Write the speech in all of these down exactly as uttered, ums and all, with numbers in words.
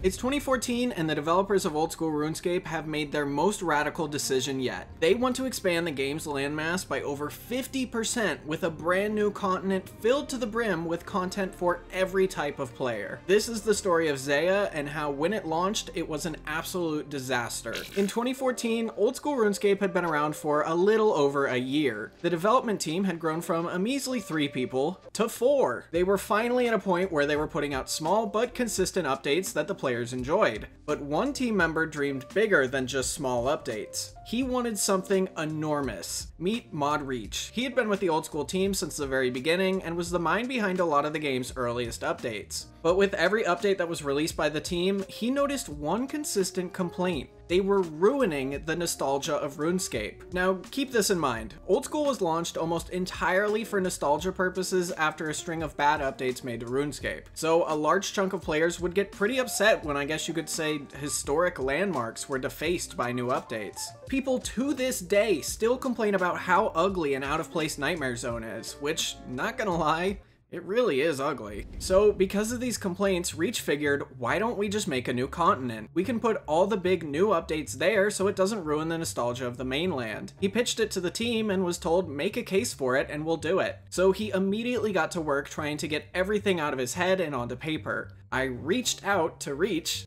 It's twenty fourteen, and the developers of Old School RuneScape have made their most radical decision yet. They want to expand the game's landmass by over fifty percent with a brand new continent filled to the brim with content for every type of player. This is the story of Zeah and how when it launched, it was an absolute disaster. In twenty fourteen, Old School RuneScape had been around for a little over a year. The development team had grown from a measly three people to four. They were finally at a point where they were putting out small but consistent updates that the players players enjoyed. But one team member dreamed bigger than just small updates. He wanted something enormous. Meet Mod Reach. He had been with the Old School team since the very beginning and was the mind behind a lot of the game's earliest updates. But with every update that was released by the team, he noticed one consistent complaint. They were ruining the nostalgia of RuneScape. Now, keep this in mind. Old School was launched almost entirely for nostalgia purposes after a string of bad updates made to RuneScape. So a large chunk of players would get pretty upset when, I guess you could say, historic landmarks were defaced by new updates. People to this day still complain about how ugly and out of place Nightmare Zone is, which, not gonna lie, it really is ugly. So because of these complaints, Reach figured, why don't we just make a new continent? We can put all the big new updates there so it doesn't ruin the nostalgia of the mainland. He pitched it to the team and was told, make a case for it and we'll do it. So he immediately got to work trying to get everything out of his head and onto paper. I reached out to Reach,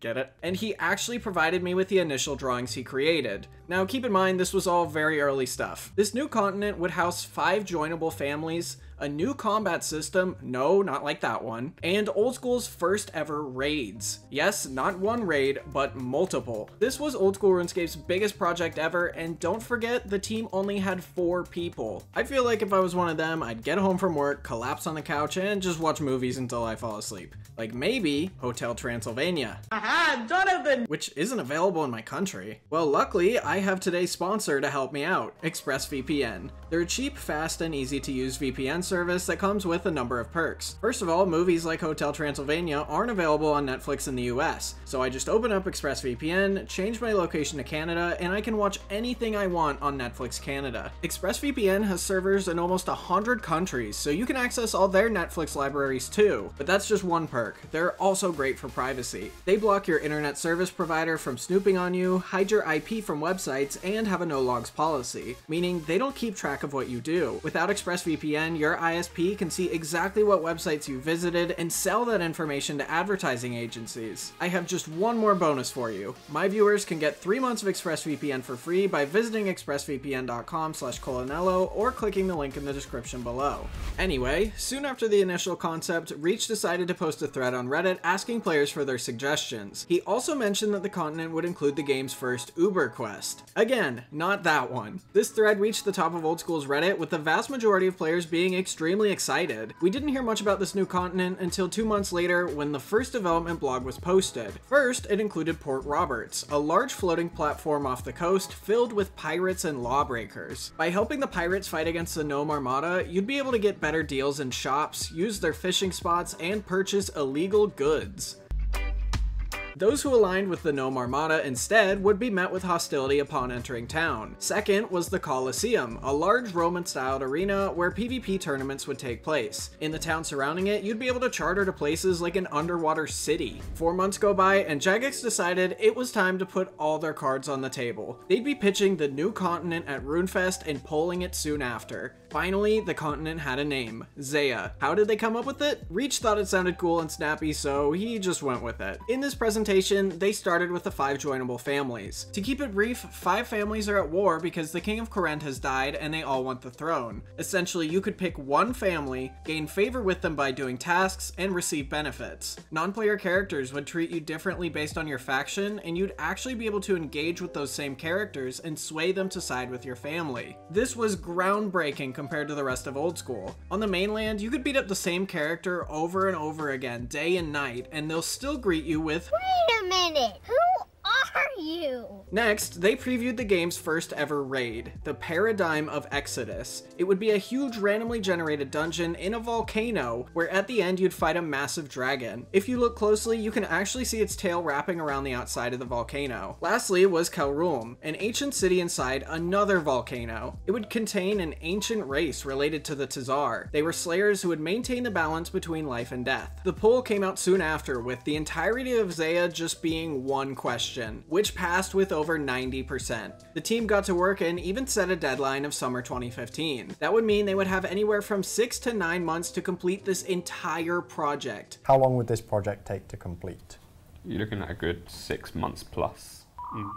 get it? And he actually provided me with the initial drawings he created. Now keep in mind, this was all very early stuff. This new continent would house five joinable families, a new combat system, no, not like that one, and Old School's first ever raids. Yes, not one raid, but multiple. This was Old School RuneScape's biggest project ever, and don't forget, the team only had four people. I feel like if I was one of them, I'd get home from work, collapse on the couch, and just watch movies until I fall asleep. Like maybe Hotel Transylvania. Aha, Donovan! Which isn't available in my country. Well, luckily, I have today's sponsor to help me out, ExpressVPN. They're a cheap, fast, and easy-to-use V P N service that comes with a number of perks. First of all, movies like Hotel Transylvania aren't available on Netflix in the U S, so I just open up ExpressVPN, change my location to Canada, and I can watch anything I want on Netflix Canada. ExpressVPN has servers in almost one hundred countries, so you can access all their Netflix libraries too, but that's just one perk. They're also great for privacy. They block your internet service provider from snooping on you, hide your I P from websites, and have a no-logs policy, meaning they don't keep track of what you do. Without ExpressVPN, your I S P can see exactly what websites you visited and sell that information to advertising agencies. I have just one more bonus for you. My viewers can get three months of ExpressVPN for free by visiting expressvpn dot com slash colonello or clicking the link in the description below. Anyway, soon after the initial concept, Reach decided to post a thread on Reddit asking players for their suggestions. He also mentioned that the continent would include the game's first Uber quest. Again, not that one. This thread reached the top of Old School's Reddit with the vast majority of players being extremely excited. We didn't hear much about this new continent until two months later when the first development blog was posted. First, it included Port Roberts, a large floating platform off the coast filled with pirates and lawbreakers. By helping the pirates fight against the Gnome Armada, you'd be able to get better deals in shops, use their fishing spots, and purchase illegal goods. Those who aligned with the Gnome Armada instead would be met with hostility upon entering town. Second was the Colosseum, a large Roman-styled arena where PvP tournaments would take place. In the town surrounding it, you'd be able to charter to places like an underwater city. Four months go by, and Jagex decided it was time to put all their cards on the table. They'd be pitching the new continent at RuneFest and polling it soon after. Finally, the continent had a name, Zeah. How did they come up with it? Reach thought it sounded cool and snappy, so he just went with it. In this presentation, they started with the five joinable families. To keep it brief, five families are at war because the king of Kourend has died and they all want the throne. Essentially, you could pick one family, gain favor with them by doing tasks, and receive benefits. Non-player characters would treat you differently based on your faction, and you'd actually be able to engage with those same characters and sway them to side with your family. This was groundbreaking compared to the rest of Old School. On the mainland, you could beat up the same character over and over again, day and night, and they'll still greet you with, "Wait a minute, who are you. Next, they previewed the game's first ever raid, the Paradigm of Exodus. It would be a huge randomly generated dungeon in a volcano where at the end you'd fight a massive dragon. If you look closely, you can actually see its tail wrapping around the outside of the volcano. Lastly was Kel'ru'lm, an ancient city inside another volcano. It would contain an ancient race related to the Tzar. They were slayers who would maintain the balance between life and death. The poll came out soon after, with the entirety of Zeah just being one question, which passed with over ninety percent. The team got to work and even set a deadline of summer twenty fifteen. That would mean they would have anywhere from six to nine months to complete this entire project. How long would this project take to complete? You're looking at a good six months plus. Mm.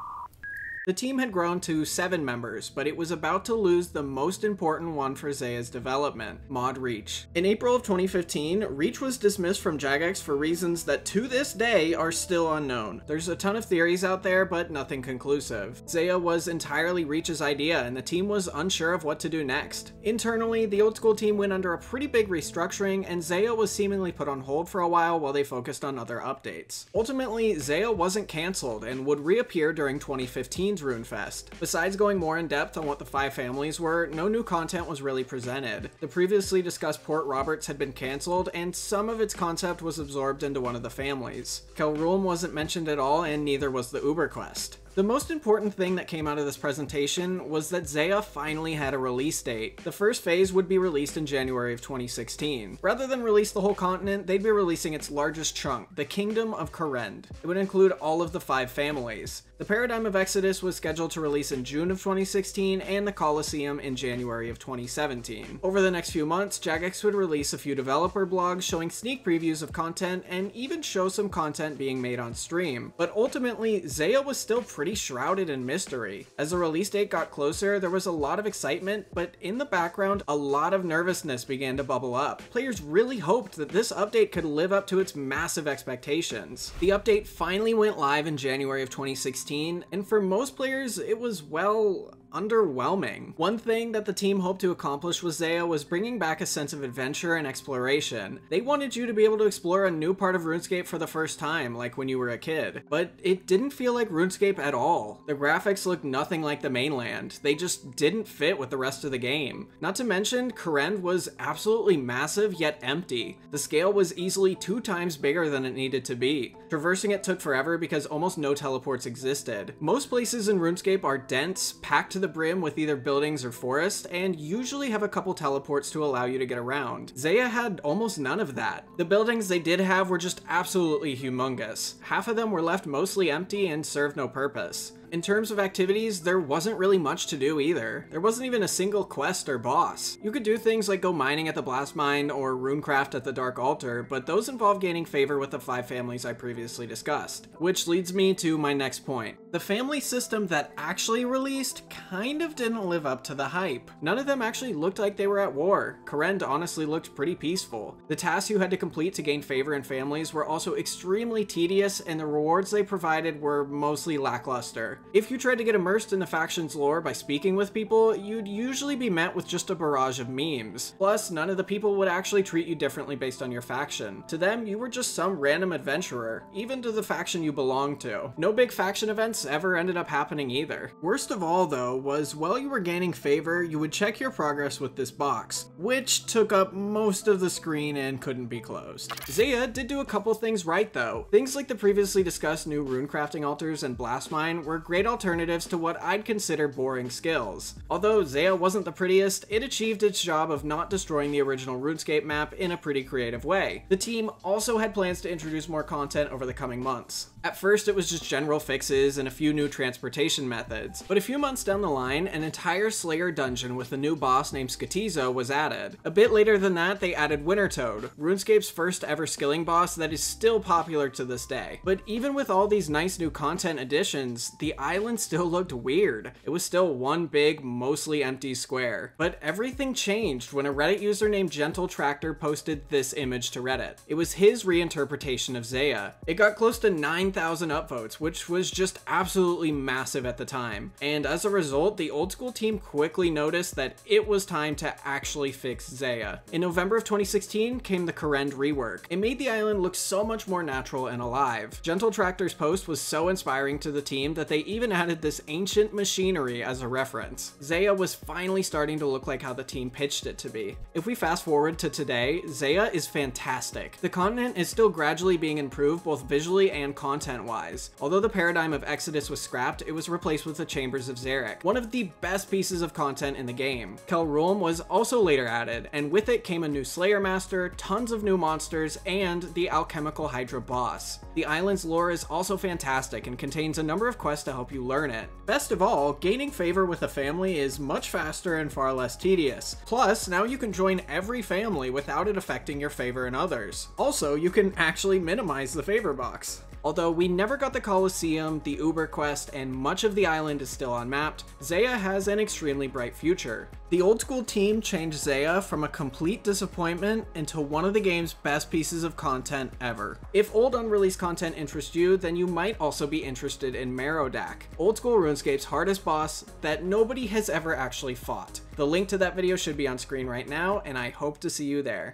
The team had grown to seven members, but it was about to lose the most important one for Zeah's development, mod Reach. In April of twenty fifteen, Reach was dismissed from Jagex for reasons that to this day are still unknown. There's a ton of theories out there, but nothing conclusive. Zeah was entirely Reach's idea, and the team was unsure of what to do next. Internally, the Old School team went under a pretty big restructuring, and Zeah was seemingly put on hold for a while while they focused on other updates. Ultimately, Zeah wasn't cancelled and would reappear during twenty fifteen RuneFest. Besides going more in depth on what the five families were, no new content was really presented. The previously discussed Port Roberts had been cancelled, and some of its concept was absorbed into one of the families. Kel'ru'lm wasn't mentioned at all, and neither was the Uber quest. The most important thing that came out of this presentation was that Zeah finally had a release date. The first phase would be released in January of twenty sixteen. Rather than release the whole continent, they'd be releasing its largest chunk, the Kingdom of Kourend. It would include all of the five families. The Paradigm of Exodus was scheduled to release in June of twenty sixteen and the Colosseum in January of twenty seventeen. Over the next few months, Jagex would release a few developer blogs showing sneak previews of content and even show some content being made on stream. But ultimately, Zeah was still pretty Pretty shrouded in mystery. As the release date got closer, there was a lot of excitement, but in the background, a lot of nervousness began to bubble up. Players really hoped that this update could live up to its massive expectations. The update finally went live in January of twenty sixteen, and for most players, it was, well, underwhelming. One thing that the team hoped to accomplish with Zeah was bringing back a sense of adventure and exploration. They wanted you to be able to explore a new part of RuneScape for the first time, like when you were a kid. But it didn't feel like RuneScape at all. The graphics looked nothing like the mainland. They just didn't fit with the rest of the game. Not to mention, Kourend was absolutely massive yet empty. The scale was easily two times bigger than it needed to be. Traversing it took forever because almost no teleports existed. Most places in RuneScape are dense, packed to the brim with either buildings or forest, and usually have a couple teleports to allow you to get around. Zeah had almost none of that. The buildings they did have were just absolutely humongous. Half of them were left mostly empty and served no purpose. In terms of activities, there wasn't really much to do either. There wasn't even a single quest or boss. You could do things like go mining at the Blast Mine or runecraft at the Dark Altar, but those involve gaining favor with the five families I previously discussed. Which leads me to my next point. The family system that actually released kind of didn't live up to the hype. None of them actually looked like they were at war. Kourend honestly looked pretty peaceful. The tasks you had to complete to gain favor in families were also extremely tedious, and the rewards they provided were mostly lackluster. If you tried to get immersed in the faction's lore by speaking with people, you'd usually be met with just a barrage of memes. Plus, none of the people would actually treat you differently based on your faction. To them, you were just some random adventurer, even to the faction you belonged to. No big faction events ever ended up happening either. Worst of all, though, was while you were gaining favor, you would check your progress with this box, which took up most of the screen and couldn't be closed. Zeah did do a couple things right, though. Things like the previously discussed new runecrafting altars and Blast Mine were great alternatives to what I'd consider boring skills. Although Zeah wasn't the prettiest, it achieved its job of not destroying the original RuneScape map in a pretty creative way. The team also had plans to introduce more content over the coming months. At first, it was just general fixes and a few new transportation methods, but a few months down the line, an entire Slayer dungeon with a new boss named Skotizo was added. A bit later than that, they added Wintertoad, RuneScape's first ever skilling boss that is still popular to this day. But even with all these nice new content additions, the island still looked weird. It was still one big, mostly empty square. But everything changed when a Reddit user named Gentle Tractor posted this image to Reddit. It was his reinterpretation of Zeah. It got close to nine fifteen thousand upvotes, which was just absolutely massive at the time. And as a result, the Old School team quickly noticed that it was time to actually fix Zeah. In November of twenty sixteen came the Kourend rework. It made the island look so much more natural and alive. Gentle Tractor's post was so inspiring to the team that they even added this ancient machinery as a reference. Zeah was finally starting to look like how the team pitched it to be. If we fast forward to today, Zeah is fantastic. The continent is still gradually being improved both visually and content-wise. Although the Paradigm of Exodus was scrapped, it was replaced with the Chambers of Xeric, one of the best pieces of content in the game. Kel'ru'lm was also later added, and with it came a new Slayer Master, tons of new monsters, and the Alchemical Hydra boss. The island's lore is also fantastic and contains a number of quests to help you learn it. Best of all, gaining favor with a family is much faster and far less tedious. Plus, now you can join every family without it affecting your favor and others. Also, you can actually minimize the favor box. Although we never got the Colosseum, the Uber quest, and much of the island is still unmapped, Zeah has an extremely bright future. The Old School team changed Zeah from a complete disappointment into one of the game's best pieces of content ever. If old unreleased content interests you, then you might also be interested in Marodak, Old School RuneScape's hardest boss that nobody has ever actually fought. The link to that video should be on screen right now, and I hope to see you there.